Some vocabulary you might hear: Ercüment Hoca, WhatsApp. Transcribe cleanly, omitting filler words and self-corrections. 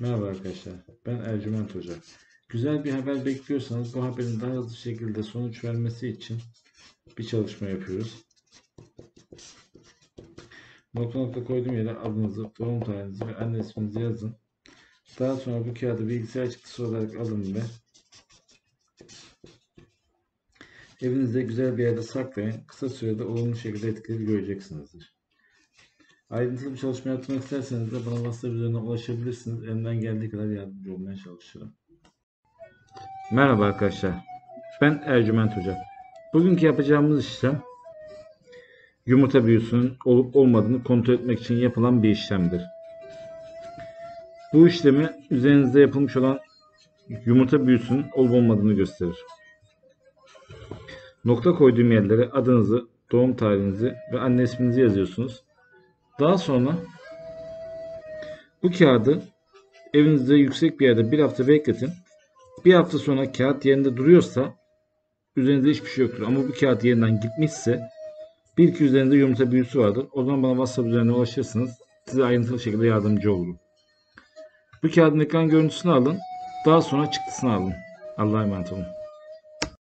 Merhaba arkadaşlar, ben Ercüment Hoca. Güzel bir haber bekliyorsanız bu haberin daha hızlı şekilde sonuç vermesi için bir çalışma yapıyoruz. Nokta nokta koyduğum yere adınızı, doğum tarihinizi ve anne isminizi yazın. Daha sonra bu kağıdı bilgisayar çıktısı olarak alın ve evinizde güzel bir yerde saklayın. Kısa sürede olumlu şekilde etkileri göreceksinizdir. Ayrıntılı bir çalışma yapmak isterseniz de bana WhatsApp üzerinden ulaşabilirsiniz. Elimden geldiği kadar yardımcı olmaya çalışırım. Merhaba arkadaşlar. Ben Ercüment Hoca. Bugünkü yapacağımız işlem yumurta büyüsünün olup olmadığını kontrol etmek için yapılan bir işlemdir. Bu işlemi üzerinizde yapılmış olan yumurta büyüsünün olup olmadığını gösterir. Nokta koyduğum yerlere adınızı, doğum tarihinizi ve anne isminizi yazıyorsunuz. Daha sonra bu kağıdı evinizde yüksek bir yerde bir hafta bekletin. Bir hafta sonra kağıt yerinde duruyorsa üzerinizde hiçbir şey yoktur. Ama bu kağıt yerinden gitmişse bir iki üzerinde yumurta büyüsü vardır. O zaman bana WhatsApp üzerine ulaşırsınız. Size ayrıntılı şekilde yardımcı olurum. Bu kağıdın ekran görüntüsünü alın. Daha sonra çıktısını alın. Allah'a emanet olun.